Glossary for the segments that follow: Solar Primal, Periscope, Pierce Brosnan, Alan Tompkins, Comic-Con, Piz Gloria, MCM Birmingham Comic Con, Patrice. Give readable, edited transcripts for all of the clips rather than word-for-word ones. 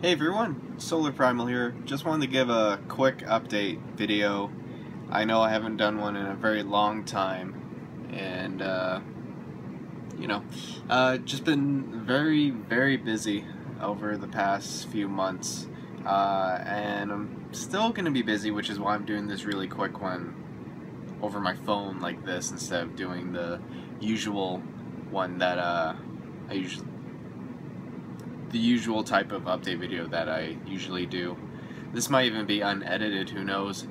Hey everyone, Solar Primal here. Just wanted to give a quick update video. I know I haven't done one in a very long time, and just been very, very busy over the past few months, and I'm still gonna be busy, which is why I'm doing this really quick one over my phone like this instead of doing the usual one that the usual type of update video that I usually do. This might even be unedited, who knows.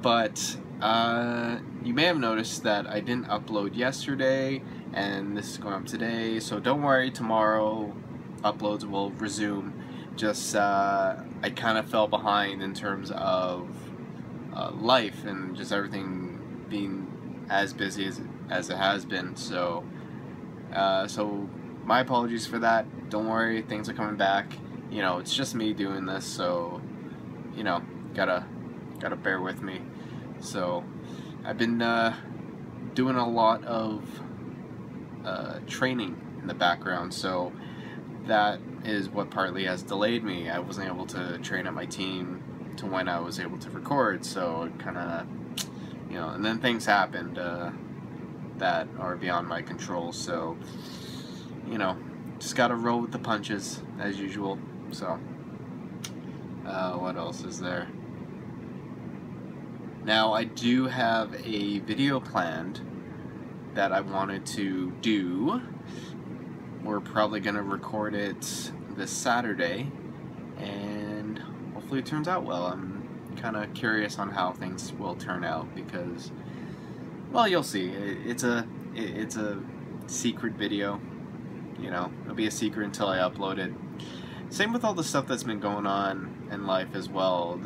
But you may have noticed that I didn't upload yesterday, and this is going up today, so don't worry, tomorrow uploads will resume. Just I kind of fell behind in terms of life and just everything being as busy as it has been, so my apologies for that. Don't worry, things are coming back. You know, it's just me doing this, so you know, gotta bear with me. So I've been doing a lot of training in the background, so that is what partly has delayed me. I wasn't able to train up my team to when I was able to record, so it kind of, you know, and then things happened that are beyond my control, so you know, just gotta roll with the punches as usual. So what else is there? Now I do have a video planned that I wanted to do. We're probably gonna record it this Saturday, and hopefully it turns out well. I'm kinda curious on how things will turn out because, well, you'll see. It's a secret video. You know, it'll be a secret until I upload it. Same with all the stuff that's been going on in life as well.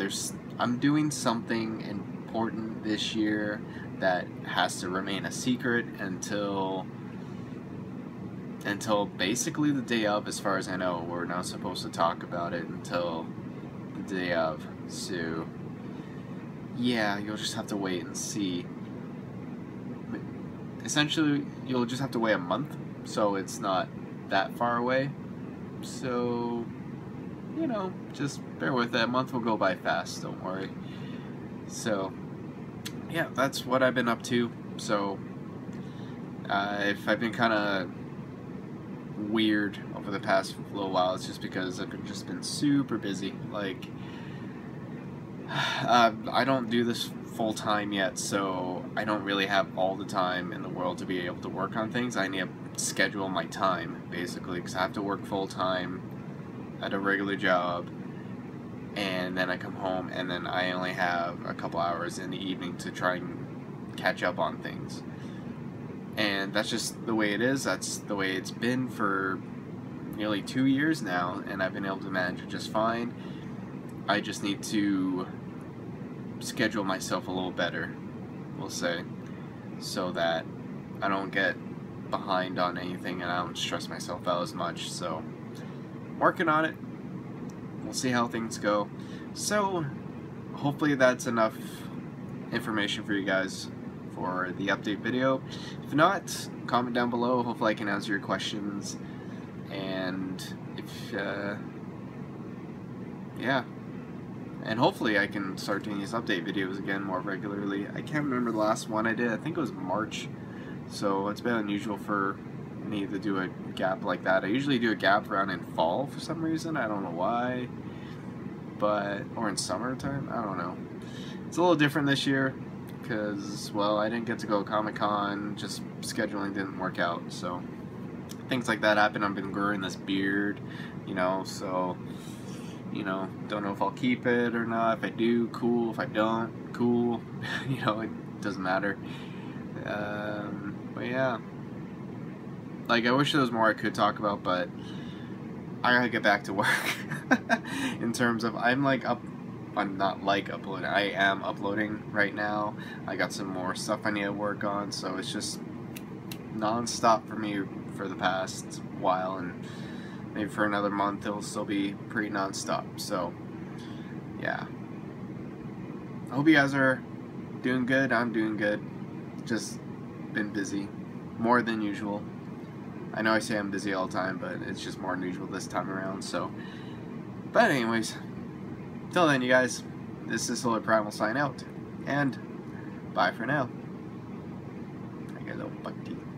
I'm doing something important this year that has to remain a secret until basically the day of, as far as I know. We're not supposed to talk about it until the day of. So yeah, you'll just have to wait and see. Essentially, you'll just have to wait a month, so it's not that far away. So, you know, just bear with it. A month will go by fast, don't worry. So, yeah, that's what I've been up to. So, if I've been kind of weird over the past little while, it's just because I've just been super busy. Like, I don't do this full time yet, so I don't really have all the time in the world to be able to work on things. I need to schedule my time, basically, because I have to work full-time at a regular job, and then I come home, and then I only have a couple hours in the evening to try and catch up on things. And that's just the way it is. That's the way it's been for nearly 2 years now, and I've been able to manage it just fine. I just need to schedule myself a little better, we'll say, so that I don't get behind on anything and I don't stress myself out as much. So working on it, we'll see how things go. So hopefully that's enough information for you guys for the update video. If not, comment down below. Hopefully I can answer your questions, and if yeah, and hopefully I can start doing these update videos again more regularly. I can't remember the last one I did. I think it was March. So it's been unusual for me to do a gap like that. I usually do a gap around in fall for some reason. I don't know why, but or in summertime, I don't know. It's a little different this year because, well, I didn't get to go to Comic-Con. Just scheduling didn't work out, so things like that happen. I've been growing this beard, you know, so you know, don't know if I'll keep it or not. If I do, cool. If I don't, cool. You know, it doesn't matter. But yeah, like, I wish there was more I could talk about, but I gotta get back to work. In terms of, I am uploading right now. I got some more stuff I need to work on, so it's just non-stop for me for the past while, and maybe for another month it'll still be pretty non-stop. So yeah, I hope you guys are doing good. I'm doing good. Just been busy, more than usual. I know I say I'm busy all the time, but it's just more than usual this time around. So, But anyways, till then you guys, this is Solar Primal sign out, and bye for now. I got a little bucky.